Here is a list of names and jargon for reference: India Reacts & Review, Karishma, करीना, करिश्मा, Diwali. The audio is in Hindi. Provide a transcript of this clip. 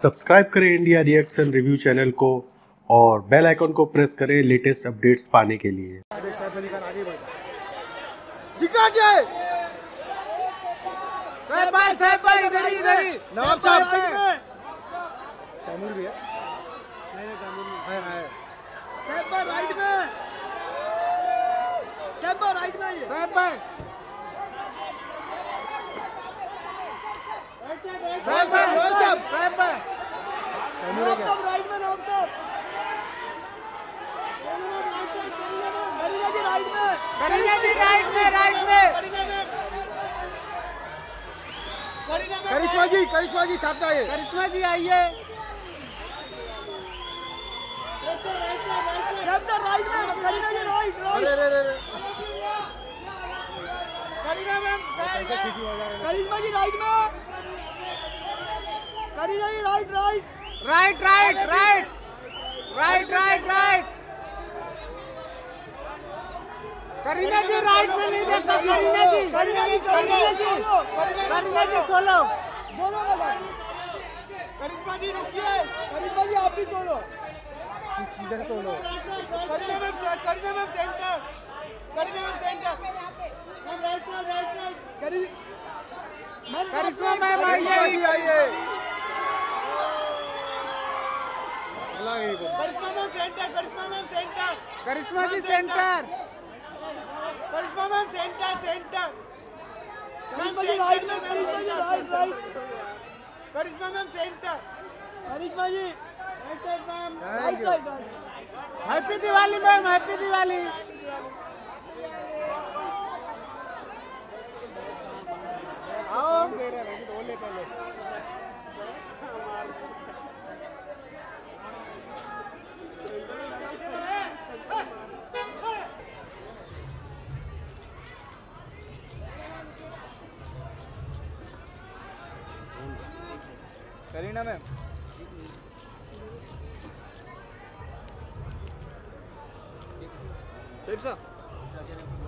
सब्सक्राइब करें इंडिया रिएक्शन रिव्यू चैनल को और बेल आइकन को प्रेस करें लेटेस्ट अपडेट्स पाने के लिए। करिश्मा जी साथ आइए। करिश्मा जी आइए। राइट में करीना जी, राइट में करीना जी, राइट। करीना जी राइट में नहीं देखो। करीना जी सोलो बोलो बोलो। करिश्मा जी रुकिए। करिश्मा जी आप भी सोलो। किधर solo? करीना ma'am centre. Right. करिश्मा मैम आइए। Happy Diwali ma'am, happy Diwali. करीना ma'am साहब